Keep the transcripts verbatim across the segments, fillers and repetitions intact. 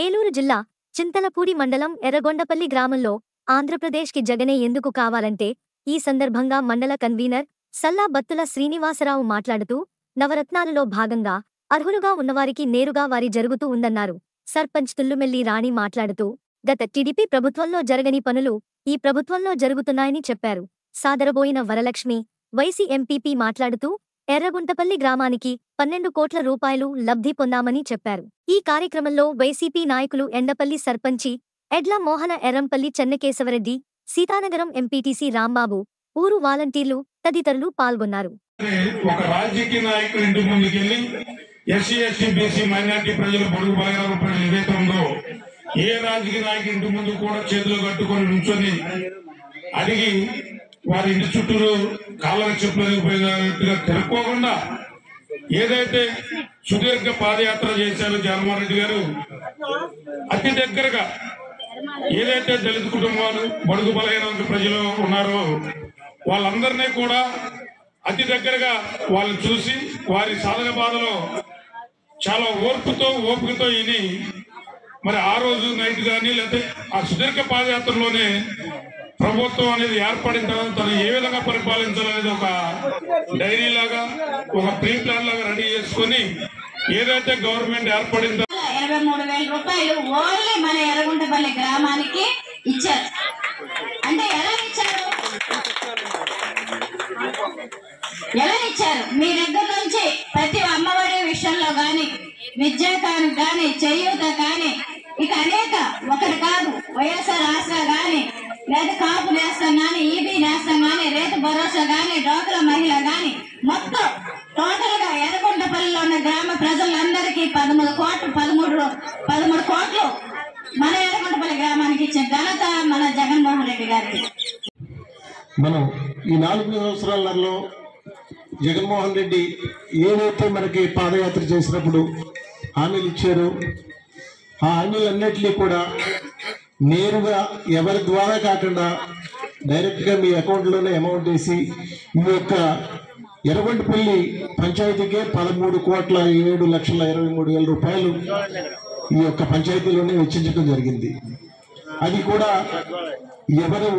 ఏలూరు జిల్లా చింతలపూడి మండలం ఎర్రగొండపల్లి గ్రామంలో ఆంధ్రప్రదేశ్కి జగనే ఎందుకు కావాలంటే ఈ సందర్భంగా మండల కన్వీనర్ సల్లా బత్తుల శ్రీనివాసరావు మాట్లాడుతూ నవరత్నాలలో భాగంగా అర్హులుగా ఉన్నవారికి నేరుగా వారి జరుగుతూ ఉందన్నారు. సర్పంచ్ తుల్లుమెల్లి రాణి మాట్లాడుతూ గత టీడీపీ ప్రభుత్వంలో జరగని పనులు ఈ ప్రభుత్వంలో జరుగుతున్నాయని చెప్పారు. సాదరబోయిన వరలక్ష్మి వైసీ ఎంపీపీ మాట్లాడుతూ ఎర్రగుంటపల్లి గ్రామానికి పన్నెండు కోట్ల రూపాయలు లబ్ధి పొందామని చెప్పారు. ఈ కార్యక్రమంలో వైసీపీ నాయకులు ఎండపల్లి సర్పంచి ఎడ్ల మోహన, ఎర్రంపల్లి చెన్నకేశవరెడ్డి, సీతానగరం ఎంపీటీసీ రాంబాబు, ఊరు వాలంటీర్లు తదితరులు పాల్గొన్నారు. ఒక రాజకీయ నాయకుడి ఇంటి ముందుకెళ్లి ఎస్సీ ఎస్టీ బీసీ మైనారిటీ ప్రజల పొరుగు బలగాల ప్రజలు ఏదైతే ఉందో ఏ రాజకీయ నాయకుడి ఇంటి ముందు కూడా చేతులు కట్టుకొని నుంచొని అడిగి వారి ఇంటి చుట్టూరు కాళ్ళ చెప్పులుగా తిరుక్కోకుండా ఏదైతే సుదీర్ఘ పాదయాత్ర చేశారో జగన్మోహన్ రెడ్డి గారు, అతి దగ్గరగా ఏదైతే దళిత కుటుంబాలు బడుగు బలైన ప్రజలు ఉన్నారో వాళ్ళందరినీ కూడా అతి దగ్గరగా వాళ్ళు చూసి వారి సాధన బాధలో చాలా ఓర్పుతో ఓపికతో ఇని మరి ఆ రోజు నైట్ కానీ లేకపోతే ఆ సుదీర్ఘ పాదయాత్రలోనే ప్రభుత్వం అనేది ఏర్పడిన తర్వాత తను ఏ విధంగా పరిపాలించాలనేది ఒక డైరీ లాగా ఒక ప్రీ ప్లాన్ లాగా రెడీ చేసుకుని ఏదైతే గవర్నమెంట్ ఏర్పడిందో ఇరవై మూడు వేల రూపాయలు ఓన్లీ మన ఎర్రగుంటపల్లి గ్రామానికి ఇచ్చారు. అంటే ఎలా ఇచ్చారు ఎలా ఇచ్చారు మీ దగ్గర నుంచి ప్రతి అమ్మఒడి విషయంలో కానీ, విద్యా కానీ, చేయూత కానీ, ఇక అనేక ఒకటి కాదు వైఎస్ఆర్ ఆసరా కానీ, లేదా కాపు నేస్తం కానీ, ఈబీ నేస్తం కానీ, రైతు భరోసా కానీ, డోక్రా మహిళ కానీ, మొత్తం టోటల్ గా ఎర్రగొండపల్లిలో ఉన్న గ్రామ ప్రజలందరికీ పదమూడు కోట్లు పదమూడు పదమూడు కోట్లు మన ఎర్రగొండపల్లి గ్రామానికి ఇచ్చిన ఘనత మన జగన్మోహన్ రెడ్డి గారికి. మనం ఈ నాలుగు సంవత్సరాలలో జగన్మోహన్ రెడ్డి ఏదైతే మనకి పాదయాత్ర చేసినప్పుడు హామీలు ఇచ్చారో ఆ హామీలన్నింటినీ కూడా నేరుగా ఎవరి ద్వారా కాకుండా డైరెక్ట్గా మీ అకౌంట్లోనే అమౌంట్ వేసి మీ యొక్క ఎర్రగొండపల్లి పంచాయతీకే పదమూడు కోట్ల ఏడు లక్షల ఇరవై మూడు వేల రూపాయలు ఈ యొక్క పంచాయతీలోనే వెచ్చించడం జరిగింది. అది కూడా ఎవరు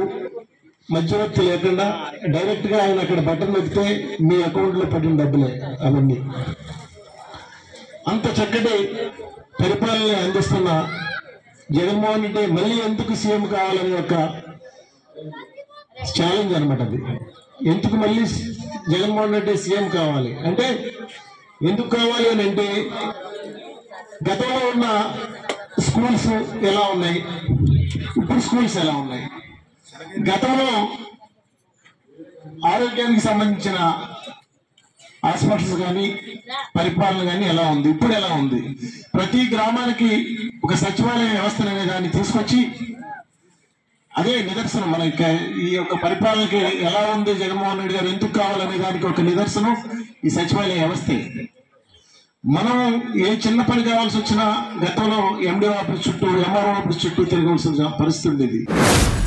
మధ్యవర్తి లేకుండా డైరెక్ట్గా ఆయన అక్కడ బటన్ నొక్కితే మీ అకౌంట్లో పడిన డబ్బులే అవన్నీ. అంత చక్కటి పరిపాలన అందిస్తున్న జగన్మోహన్ రెడ్డి మళ్ళీ ఎందుకు సీఎం కావాలని ఒక ఛాలెంజ్ అనమాట. అది ఎందుకు మళ్ళీ జగన్మోహన్ రెడ్డి సీఎం కావాలి అంటే ఎందుకు కావాలి అని అంటే గతంలో ఉన్న స్కూల్స్ ఎలా ఉన్నాయి, ఇప్పుడు స్కూల్స్ ఎలా ఉన్నాయి, గతంలో ఆరోగ్యానికి సంబంధించిన హాస్పిటల్స్ కానీ పరిపాలన కానీ ఎలా ఉంది, ఇప్పుడు ఎలా ఉంది, ప్రతి గ్రామానికి ఒక సచివాలయ వ్యవస్థను అనే దాన్ని తీసుకొచ్చి అదే నిదర్శనం మన ఈ యొక్క పరిపాలనకి ఎలా ఉంది జగన్మోహన్ రెడ్డి గారు ఎందుకు కావాలనే దానికి ఒక నిదర్శనం ఈ సచివాలయ వ్యవస్థే. మనం ఏ చిన్న పని కావాల్సి వచ్చినా గతంలో ఎండీ ఆఫీస్ చుట్టూ ఎంఆర్ఓ ఆఫీస్ చుట్టూ తిరగాల్సిన పరిస్థితి ఉండేది.